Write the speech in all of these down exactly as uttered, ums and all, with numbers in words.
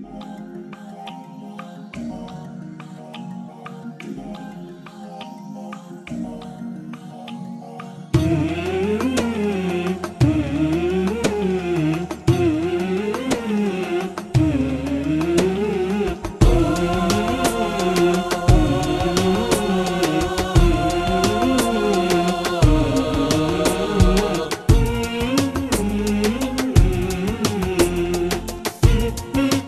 أنت ربي أنت يا الله حسبي أنت ربي أنت ربي أنت يا الله حسبي نظرتك لرحمتك بي يا منجي يا معين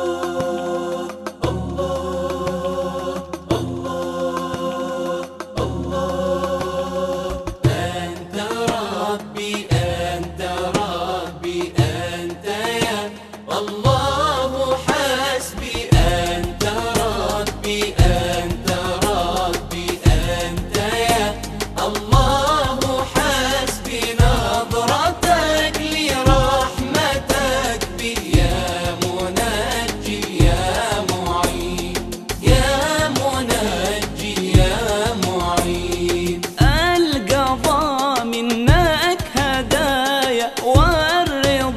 يا منجي يا معين القضاء من والرضا منك عطايا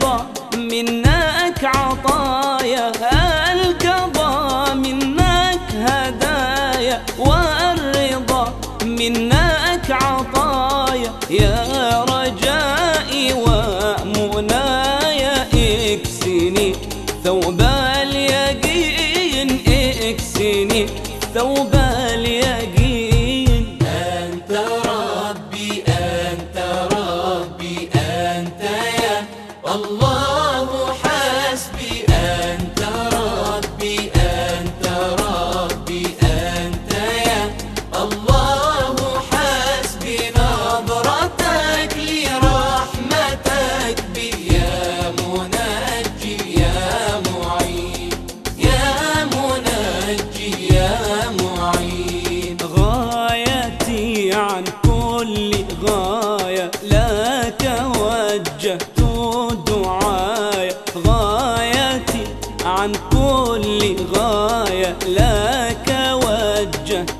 القضاء منك هدايا والرضا منك عطايا يا رجائي وامنايا اكسني ثوب اليقين اكسني ثوب اليقين أنت ربي أنت ربي أنت يا الله حسبي أنت ربي أنت ربي أنت يا الله حسبي نظرتك لرحمتك بي يا منجي يا معين يا منجي يا معين غايتي عن كل غاية لك وجهت دعايا غايتي عن كل غاية لك وجهت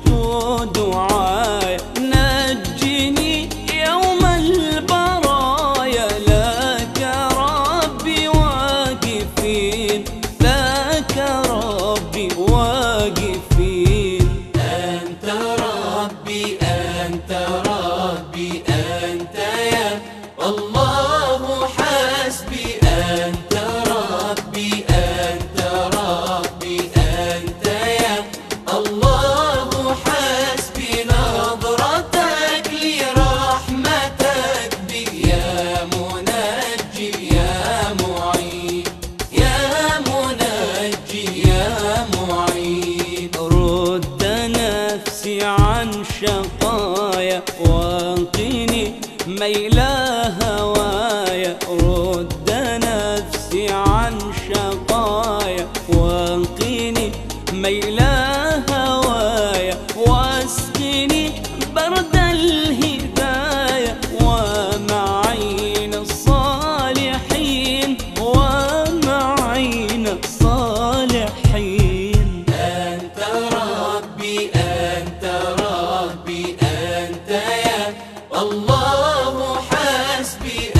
دعايا نجني يوم البرايا لك ربي واقفين لك ربي واقفين أنت ربي أنت ربي أنت يا الله حسبي أنت ربي أنت ربي أنت يا الله حسبي نظرتك لرحمتك بي يا منجي يا معين يا منجي يا معين رد نفسي عن شقايا وانقني ميل هوايا رد نفسي عن شقايا وانقني ميل هوايا واسقني برد الهدايا ومعين الصالحين ومعين الصالحين أنت ربي أنت ربي أنت يا الله واهدي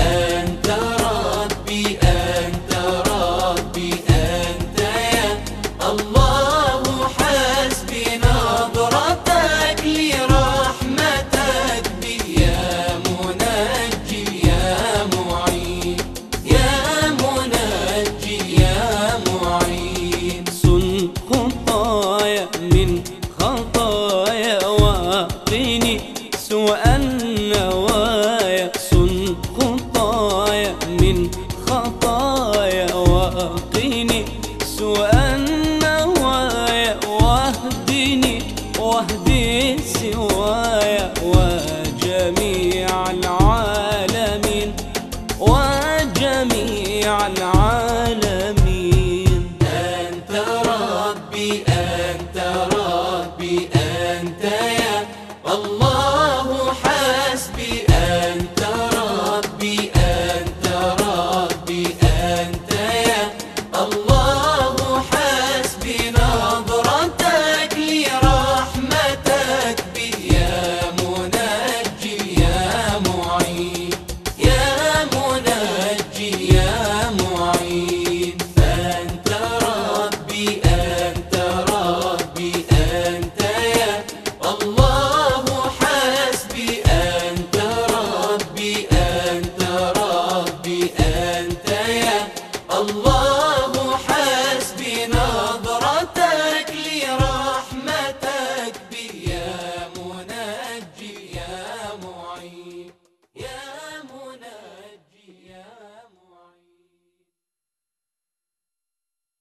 سوايا وجميع العالمين وجميع العالمين أنت ربي أنت ربي أنت يا الله حسبي أنت ربي أنت ربي أنت يا الله حسبي yeah. الله حسبي أنت ربي أنت ربي أنت يا الله.